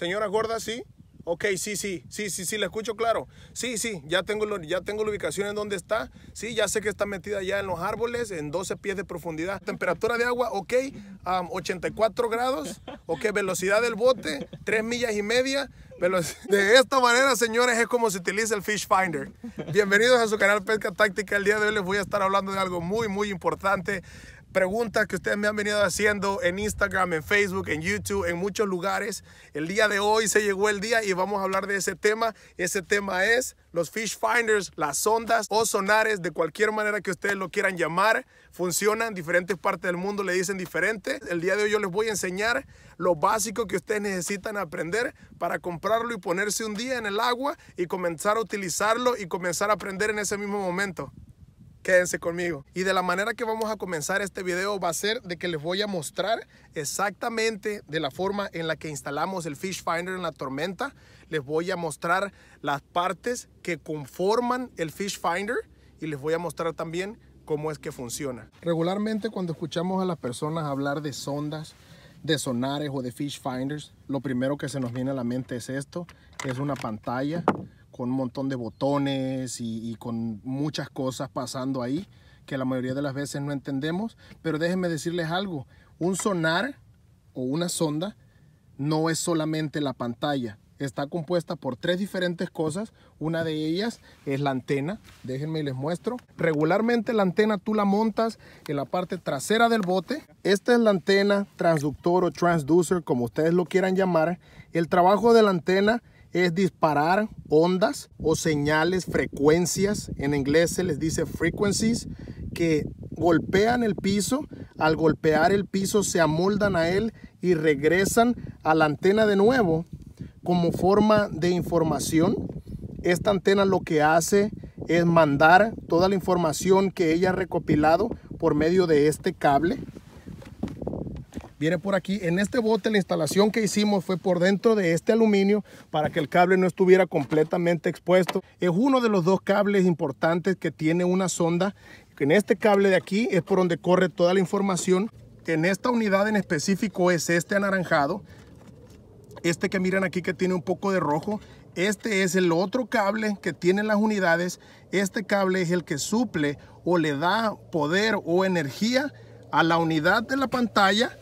Señora gorda, sí. Ok, sí, la escucho claro. Sí, ya tengo la ubicación en donde está. Sí, ya sé que está metida ya en los árboles, en 12 pies de profundidad. Temperatura de agua, ok, 84 grados. Ok, velocidad del bote, 3,5 millas. De esta manera, señores, es como se utiliza el Fish Finder. Bienvenidos a su canal Pesca Táctica. El día de hoy les voy a estar hablando de algo muy, muy importante. Preguntas que ustedes me han venido haciendo en Instagram, en Facebook, en YouTube, en muchos lugares. El día de hoy se llegó el día y vamos a hablar de ese tema. Ese tema es los Fish Finders, las sondas o sonares, de cualquier manera que ustedes lo quieran llamar. Funcionan en diferentes partes del mundo, le dicen diferente. El día de hoy yo les voy a enseñar lo básico que ustedes necesitan aprender para comprarlo y ponerse un día en el agua y comenzar a utilizarlo y comenzar a aprender en ese mismo momento. Quédense conmigo. Y de la manera que vamos a comenzar este video va a ser de que les voy a mostrar exactamente de la forma en la que instalamos el Fish Finder en la tormenta. Les voy a mostrar las partes que conforman el Fish Finder y les voy a mostrar también cómo es que funciona. Regularmente cuando escuchamos a las personas hablar de sondas, de sonares o de Fish Finders, lo primero que se nos viene a la mente es esto, que es una pantalla con un montón de botones y con muchas cosas pasando ahí que la mayoría de las veces no entendemos. Pero déjenme decirles algo, un sonar o una sonda no es solamente la pantalla, está compuesta por tres diferentes cosas. Una de ellas es la antena, déjenme y les muestro. Regularmente la antena tú la montas en la parte trasera del bote. Esta es la antena, transductor o transducer, como ustedes lo quieran llamar. El trabajo de la antena es disparar ondas o señales, frecuencias, en inglés se les dice frequencies, que golpean el piso. Al golpear el piso se amoldan a él y regresan a la antena de nuevo como forma de información. Esta antena lo que hace es mandar toda la información que ella ha recopilado por medio de este cable. Viene por aquí. En este bote la instalación que hicimos fue por dentro de este aluminio para que el cable no estuviera completamente expuesto. Es uno de los dos cables importantes que tiene una sonda. En este cable de aquí es por donde corre toda la información. En esta unidad en específico es este anaranjado. Este que miran aquí que tiene un poco de rojo. Este es el otro cable que tienen las unidades. Este cable es el que suple o le da poder o energía a la unidad de la pantalla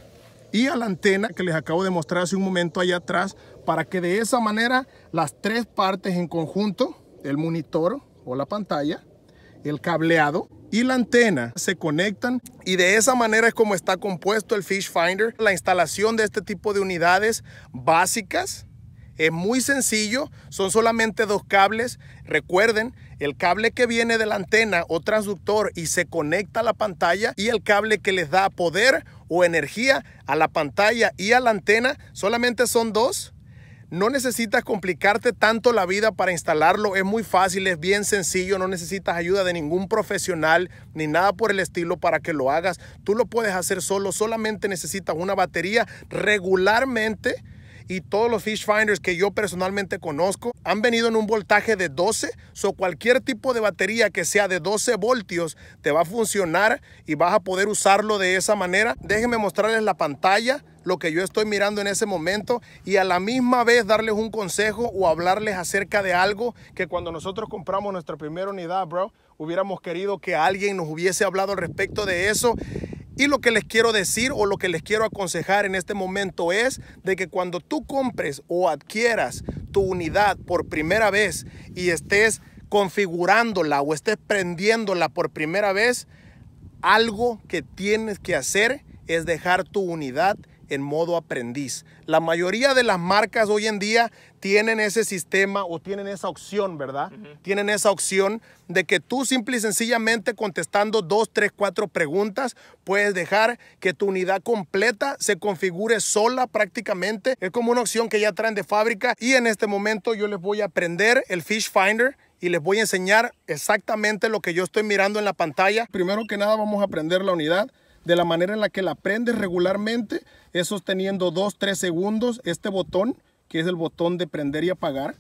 y a la antena que les acabo de mostrar hace un momento allá atrás, para que de esa manera las tres partes en conjunto, el monitor o la pantalla, el cableado y la antena, se conectan. Y de esa manera es como está compuesto el Fish Finder. La instalación de este tipo de unidades básicas es muy sencillo, son solamente dos cables. Recuerden, el cable que viene de la antena o transductor y se conecta a la pantalla, y el cable que les da poder o energía a la pantalla y a la antena, solamente son dos. No necesitas complicarte tanto la vida para instalarlo, es muy fácil, es bien sencillo, no necesitas ayuda de ningún profesional ni nada por el estilo para que lo hagas. Tú lo puedes hacer solo, solamente necesitas una batería. Regularmente, y todos los Fish Finders que yo personalmente conozco han venido en un voltaje de 12. So cualquier tipo de batería que sea de 12 voltios te va a funcionar y vas a poder usarlo de esa manera. Déjenme mostrarles la pantalla, lo que yo estoy mirando en ese momento, y a la misma vez darles un consejo o hablarles acerca de algo que cuando nosotros compramos nuestra primera unidad, bro, hubiéramos querido que alguien nos hubiese hablado al respecto de eso. Y lo que les quiero decir o lo que les quiero aconsejar en este momento es de que cuando tú compres o adquieras tu unidad por primera vez y estés configurándola o estés prendiéndola por primera vez, algo que tienes que hacer es dejar tu unidad en modo aprendiz. La mayoría de las marcas hoy en día tienen ese sistema o tienen esa opción, ¿verdad? Tienen esa opción de que tú simple y sencillamente contestando 2, 3, 4 preguntas puedes dejar que tu unidad completa se configure sola prácticamente. Es como una opción que ya traen de fábrica. Y en este momento yo les voy a prender el Fish Finder y les voy a enseñar exactamente lo que yo estoy mirando en la pantalla. Primero que nada vamos a prender la unidad. De la manera en la que la prendes regularmente es sosteniendo 2-3 segundos este botón, que es el botón de prender y apagar.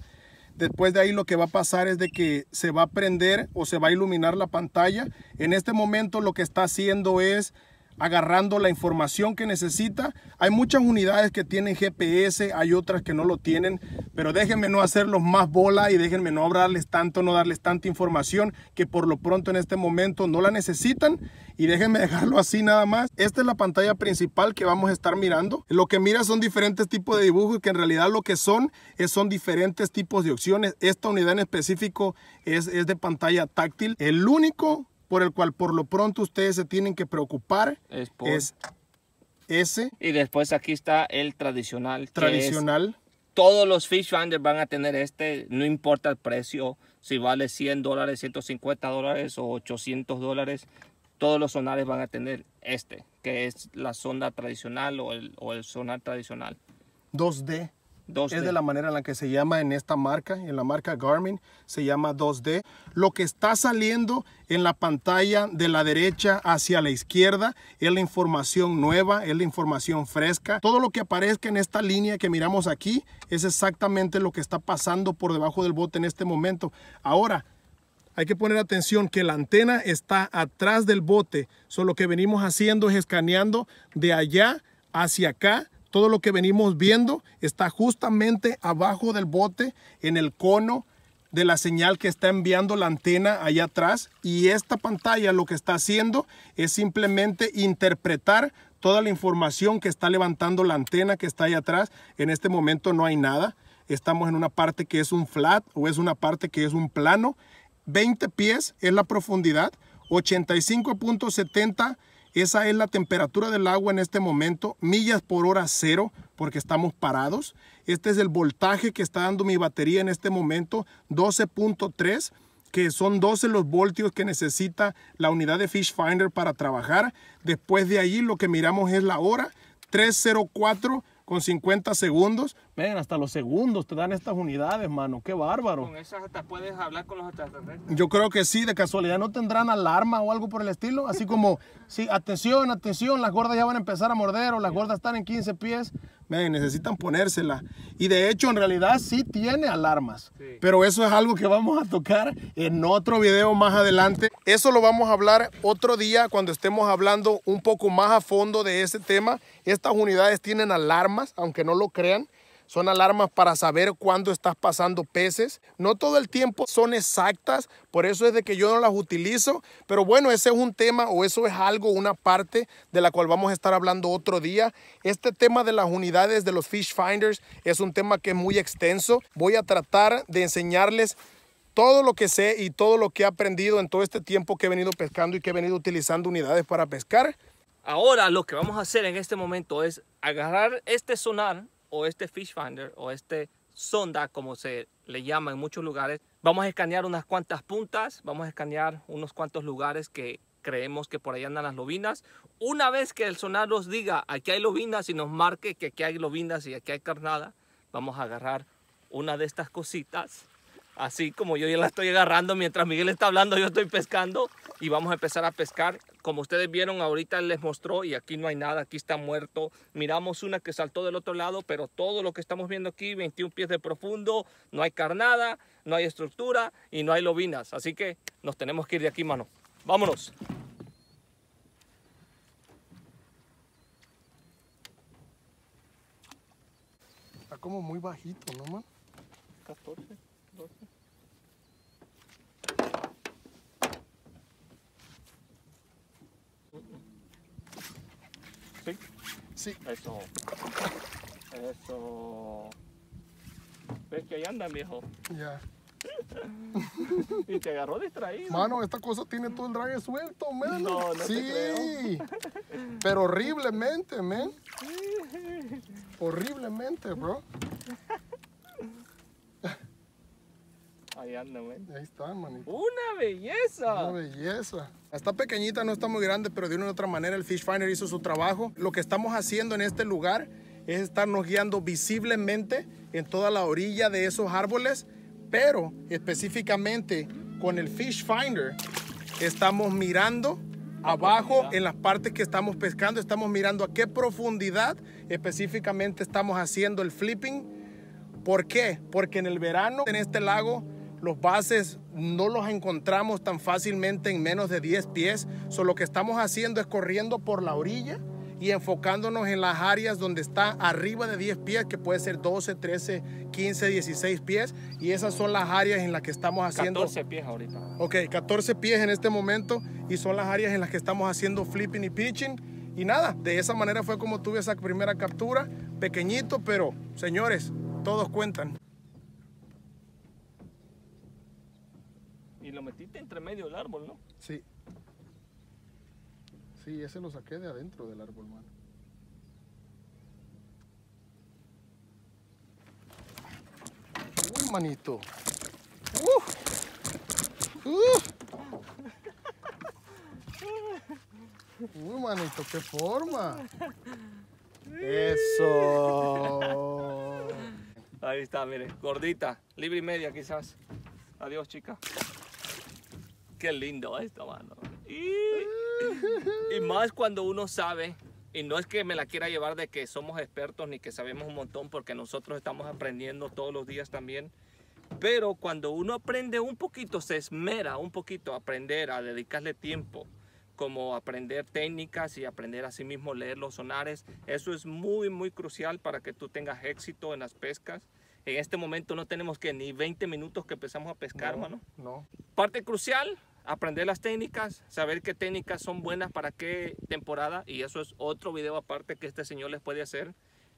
Después de ahí lo que va a pasar es de que se va a prender o se va a iluminar la pantalla. En este momento lo que está haciendo es agarrando la información que necesita. Hay muchas unidades que tienen GPS, hay otras que no lo tienen, pero déjenme no hacerlos más bola y déjenme no hablarles tanto, no darles tanta información que por lo pronto en este momento no la necesitan, y déjenme dejarlo así nada más. Esta es la pantalla principal que vamos a estar mirando. Lo que mira son diferentes tipos de dibujos que en realidad lo que son diferentes tipos de opciones. Esta unidad en específico es de pantalla táctil. El único por el cual por lo pronto ustedes se tienen que preocupar es ese. Y después aquí está el tradicional. Todos los fish finders van a tener este, no importa el precio, si vale $100, $150 o $800, todos los sonares van a tener este, que es la sonda tradicional o el sonar tradicional. 2D. 2D. Es de la manera en la que se llama en esta marca, en la marca Garmin, se llama 2D. Lo que está saliendo en la pantalla de la derecha hacia la izquierda es la información nueva, es la información fresca. Todo lo que aparezca en esta línea que miramos aquí es exactamente lo que está pasando por debajo del bote en este momento. Ahora, hay que poner atención que la antena está atrás del bote. So, lo que venimos haciendo es escaneando de allá hacia acá. Todo lo que venimos viendo está justamente abajo del bote, en el cono de la señal que está enviando la antena allá atrás. Y esta pantalla lo que está haciendo es simplemente interpretar toda la información que está levantando la antena que está allá atrás. En este momento no hay nada. Estamos en una parte que es un flat o es una parte que es un plano. 20 pies es la profundidad, 85.70 . Esa es la temperatura del agua en este momento, millas por hora cero, porque estamos parados. Este es el voltaje que está dando mi batería en este momento, 12.3, que son 12 los voltios que necesita la unidad de Fish Finder para trabajar. Después de allí lo que miramos es la hora, 3:04 con 50 segundos. Ven, hasta los segundos te dan estas unidades, mano. ¡Qué bárbaro! Con esas hasta puedes hablar con los extraterrestres. Yo creo que sí. De casualidad no tendrán alarma o algo por el estilo. Así como, sí, atención, atención, las gordas ya van a empezar a morder, o las gordas están en 15 pies. Ven, necesitan ponérsela. Y de hecho, en realidad sí tiene alarmas. Sí. Pero eso es algo que vamos a tocar en otro video más adelante. Eso lo vamos a hablar otro día cuando estemos hablando un poco más a fondo de ese tema. Estas unidades tienen alarmas, aunque no lo crean. Son alarmas para saber cuándo estás pasando peces. No todo el tiempo son exactas, por eso es de que yo no las utilizo. Pero bueno, ese es un tema, o eso es algo, una parte de la cual vamos a estar hablando otro día. Este tema de las unidades de los Fish Finders es un tema que es muy extenso. Voy a tratar de enseñarles todo lo que sé y todo lo que he aprendido en todo este tiempo que he venido pescando y que he venido utilizando unidades para pescar. Ahora lo que vamos a hacer en este momento es agarrar este sonar, o este Fish Finder, o este sonda, como se le llama en muchos lugares. Vamos a escanear unas cuantas puntas, vamos a escanear unos cuantos lugares que creemos que por ahí andan las lobinas. Una vez que el sonar nos diga aquí hay lobinas y nos marque que aquí hay lobinas y aquí hay carnada, vamos a agarrar una de estas cositas, así como yo ya la estoy agarrando mientras Miguel está hablando, yo estoy pescando, y vamos a empezar a pescar. Como ustedes vieron, ahorita les mostró y aquí no hay nada, aquí está muerto. Miramos una que saltó del otro lado, pero todo lo que estamos viendo aquí, 21 pies de profundo, no hay carnada, no hay estructura y no hay lobinas. Así que nos tenemos que ir de aquí, mano. ¡Vámonos! Está como muy bajito, ¿no, man? 14, 12... Sí. Eso. Eso. ¿Ves que ahí andan, viejo? Ya. Y te agarró distraído. Mano, esta cosa tiene todo el drag suelto, man. No, no. Sí. Te creo. Pero horriblemente, man. Horriblemente, bro. Ahí anda, man. Ahí está, manito. ¡Una belleza! ¡Una belleza! Está pequeñita, no está muy grande, pero de una u otra manera el Fish Finder hizo su trabajo. Lo que estamos haciendo en este lugar es estarnos guiando visiblemente en toda la orilla de esos árboles, pero específicamente con el Fish Finder estamos mirando abajo en las partes que estamos pescando. Estamos mirando a qué profundidad específicamente estamos haciendo el flipping. ¿Por qué? Porque en el verano en este lago Los bases no los encontramos tan fácilmente en menos de 10 pies. Lo que estamos haciendo es corriendo por la orilla y enfocándonos en las áreas donde está arriba de 10 pies, que puede ser 12, 13, 15, 16 pies. Y esas son las áreas en las que estamos haciendo... 14 pies ahorita. Ok, 14 pies en este momento, y son las áreas en las que estamos haciendo flipping y pitching. Y nada, de esa manera fue como tuve esa primera captura. Pequeñito, pero señores, todos cuentan. Y lo metiste entre medio del árbol, ¿no? Sí. Sí, ese lo saqué de adentro del árbol, mano. Uy, manito. Uy, manito, qué forma. Eso. Ahí está, mire, gordita, libre y media quizás. Adiós, chica. Qué lindo esto, mano. Y más cuando uno sabe, y no es que me la quiera llevar de que somos expertos ni que sabemos un montón, porque nosotros estamos aprendiendo todos los días también, pero cuando uno aprende un poquito, se esmera un poquito a aprender, a dedicarle tiempo, como aprender técnicas y aprender a sí mismo leer los sonares. Eso es muy, muy crucial para que tú tengas éxito en las pescas. En este momento no tenemos que ni 20 minutos que empezamos a pescar, mano. No. Parte crucial, aprender las técnicas, saber qué técnicas son buenas para qué temporada, y eso es otro video aparte que este señor les puede hacer.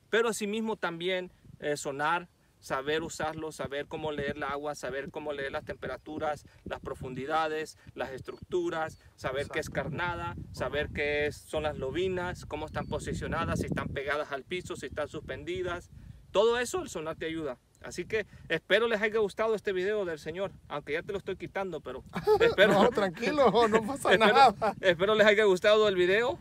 Pero asimismo también sonar, saber usarlo, saber cómo leer el agua, saber cómo leer las temperaturas, las profundidades, las estructuras, saber qué es carnada, saber qué es, son las lobinas, cómo están posicionadas, si están pegadas al piso, si están suspendidas. Todo eso el sonar te ayuda. Así que espero les haya gustado este video del señor, aunque ya te lo estoy quitando, pero espero... No, tranquilo, no pasa nada. Espero les haya gustado el video.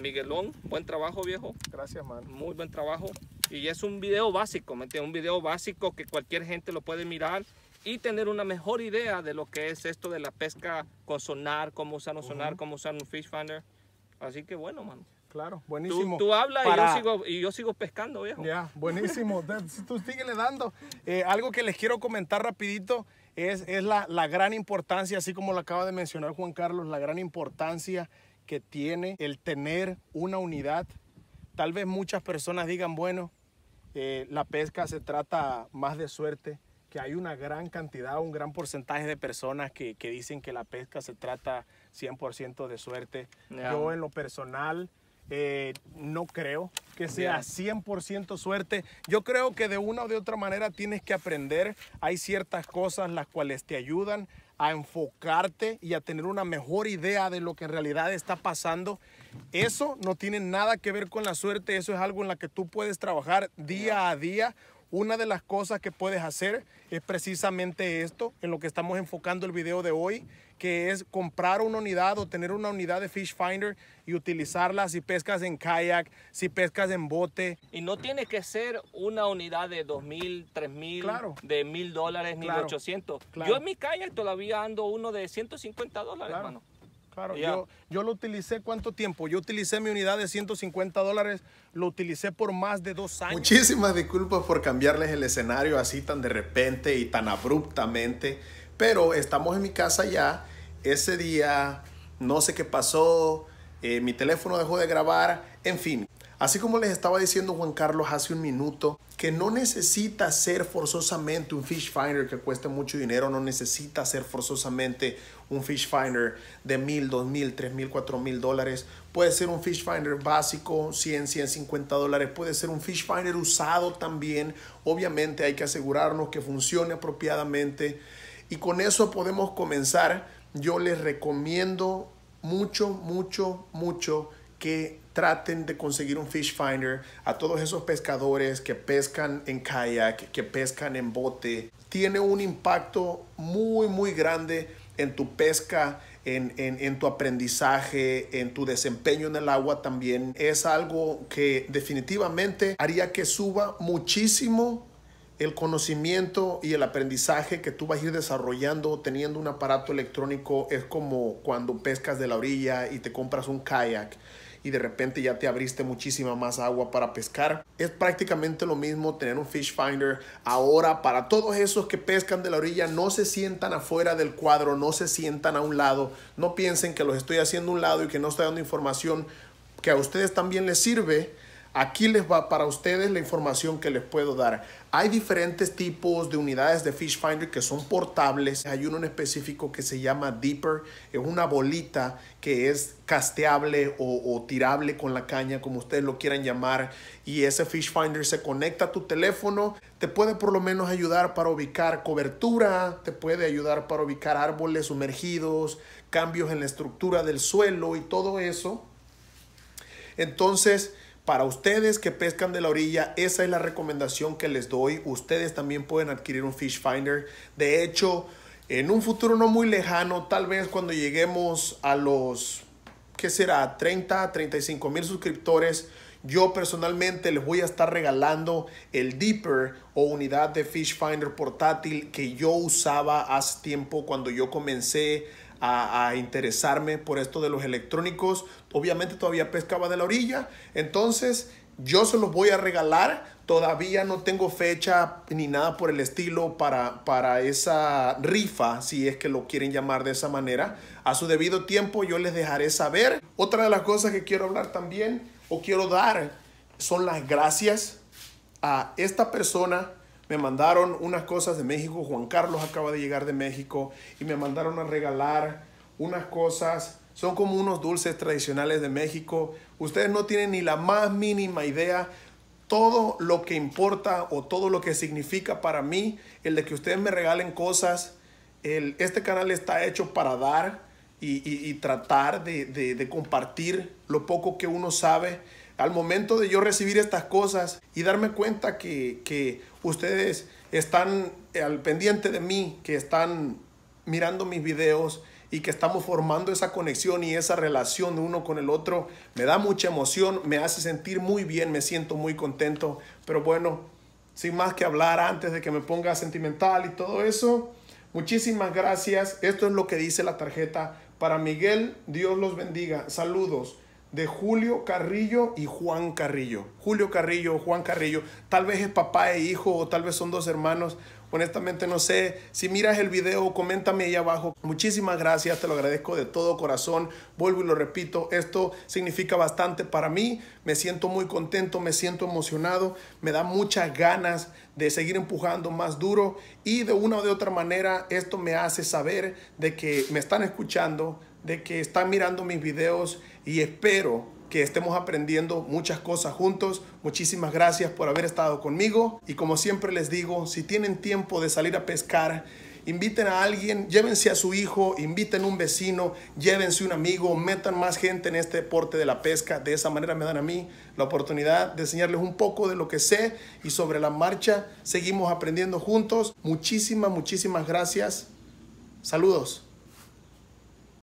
Miguelón, buen trabajo, viejo. Gracias, man. Muy buen trabajo. Y es un video básico, ¿me entiendes? Un video básico que cualquier gente lo puede mirar y tener una mejor idea de lo que es esto de la pesca con sonar, cómo usar un sonar, cómo usar un fish finder. Así que bueno, man. Claro, buenísimo. Tú hablas para... y yo sigo pescando, viejo. Ya, buenísimo. Tú síguele dando. Algo que les quiero comentar rapidito es la gran importancia, así como lo acaba de mencionar Juan Carlos, la gran importancia que tiene el tener una unidad. Tal vez muchas personas digan, bueno, la pesca se trata más de suerte, que hay una gran cantidad, un gran porcentaje de personas que dicen que la pesca se trata 100% de suerte. Yeah. Yo en lo personal... no creo que sea 100% suerte. Yo creo que de una o de otra manera tienes que aprender. Hay ciertas cosas las cuales te ayudan a enfocarte y a tener una mejor idea de lo que en realidad está pasando. Eso no tiene nada que ver con la suerte. Eso es algo en la que tú puedes trabajar día a día. Una de las cosas que puedes hacer es precisamente esto, en lo que estamos enfocando el video de hoy, que es comprar una unidad o tener una unidad de Fish Finder y utilizarla si pescas en kayak, si pescas en bote. Y no tiene que ser una unidad de 2,000, 3,000, de $1,000, 1,800. Yo en mi kayak todavía ando uno de $150, hermano. Claro, yo lo utilicé, ¿cuánto tiempo? Yo utilicé mi unidad de $150, lo utilicé por más de 2 años. Muchísimas disculpas por cambiarles el escenario así tan de repente y tan abruptamente, pero estamos en mi casa ya. Ese día, no sé qué pasó, mi teléfono dejó de grabar, en fin. Así como les estaba diciendo Juan Carlos hace un minuto, que no necesita ser forzosamente un Fish Finder que cueste mucho dinero, no necesita ser forzosamente un Fish Finder de $1,000, $2,000, $3,000, $4,000. Puede ser un Fish Finder básico, $100, $150. Puede ser un Fish Finder usado también. Obviamente hay que asegurarnos que funcione apropiadamente. Y con eso podemos comenzar. Yo les recomiendo mucho, mucho, mucho que... traten de conseguir un Fish Finder. A todos esos pescadores que pescan en kayak, que pescan en bote, tiene un impacto muy, muy grande en tu pesca, en tu aprendizaje, en tu desempeño en el agua también. Es algo que definitivamente haría que suba muchísimo el conocimiento y el aprendizaje que tú vas a ir desarrollando teniendo un aparato electrónico. Es como cuando pescas de la orilla y te compras un kayak y de repente ya te abriste muchísima más agua para pescar. Es prácticamente lo mismo tener un fish finder ahora para todos esos que pescan de la orilla. No se sientan afuera del cuadro, no se sientan a un lado, no piensen que los estoy haciendo a un lado y que no estoy dando información que a ustedes también les sirve. Aquí les va para ustedes la información que les puedo dar. Hay diferentes tipos de unidades de Fish Finder que son portables. Hay uno en específico que se llama Deeper. Es una bolita que es casteable o tirable con la caña, como ustedes lo quieran llamar. Y ese Fish Finder se conecta a tu teléfono. Te puede por lo menos ayudar para ubicar cobertura. Te puede ayudar para ubicar árboles sumergidos, cambios en la estructura del suelo y todo eso. Entonces, para ustedes que pescan de la orilla, esa es la recomendación que les doy. Ustedes también pueden adquirir un Fish Finder. De hecho, en un futuro no muy lejano, tal vez cuando lleguemos a los, ¿qué será?, 30, 35 mil suscriptores, yo personalmente les voy a estar regalando el Deeper o unidad de Fish Finder portátil que yo usaba hace tiempo cuando yo comencé a interesarme por esto de los electrónicos. Obviamente todavía pescaba de la orilla, entonces yo se los voy a regalar. Todavía no tengo fecha ni nada por el estilo para esa rifa, si es que lo quieren llamar de esa manera. A su debido tiempo yo les dejaré saber. Otra de las cosas que quiero hablar también o quiero dar son las gracias a esta persona. Me mandaron unas cosas de México. Juan Carlos acaba de llegar de México y me mandaron a regalar unas cosas. Son como unos dulces tradicionales de México. Ustedes no tienen ni la más mínima idea todo lo que importa o todo lo que significa para mí el de que ustedes me regalen cosas. Este canal está hecho para dar y tratar de compartir lo poco que uno sabe. Al momento de yo recibir estas cosas y darme cuenta que ustedes están al pendiente de mí, que están mirando mis videos y que estamos formando esa conexión y esa relación de uno con el otro, me da mucha emoción, me hace sentir muy bien, me siento muy contento. Pero bueno, sin más que hablar, antes de que me ponga sentimental y todo eso, muchísimas gracias. Esto es lo que dice la tarjeta. Para Miguel, Dios los bendiga. Saludos de Julio Carrillo y Juan Carrillo. Julio Carrillo, Juan Carrillo. Tal vez es papá e hijo, o tal vez son dos hermanos. Honestamente no sé. Si miras el video, coméntame ahí abajo. Muchísimas gracias, te lo agradezco de todo corazón. Vuelvo y lo repito, esto significa bastante para mí. Me siento muy contento, me siento emocionado. Me da muchas ganas de seguir empujando más duro. Y de una o de otra manera, esto me hace saber de que me están escuchando, de que están mirando mis videos, y espero que estemos aprendiendo muchas cosas juntos. Muchísimas gracias por haber estado conmigo y, como siempre les digo, si tienen tiempo de salir a pescar, inviten a alguien, llévense a su hijo, inviten a un vecino, llévense un amigo, metan más gente en este deporte de la pesca. De esa manera me dan a mí la oportunidad de enseñarles un poco de lo que sé y sobre la marcha seguimos aprendiendo juntos. Muchísimas gracias. Saludos.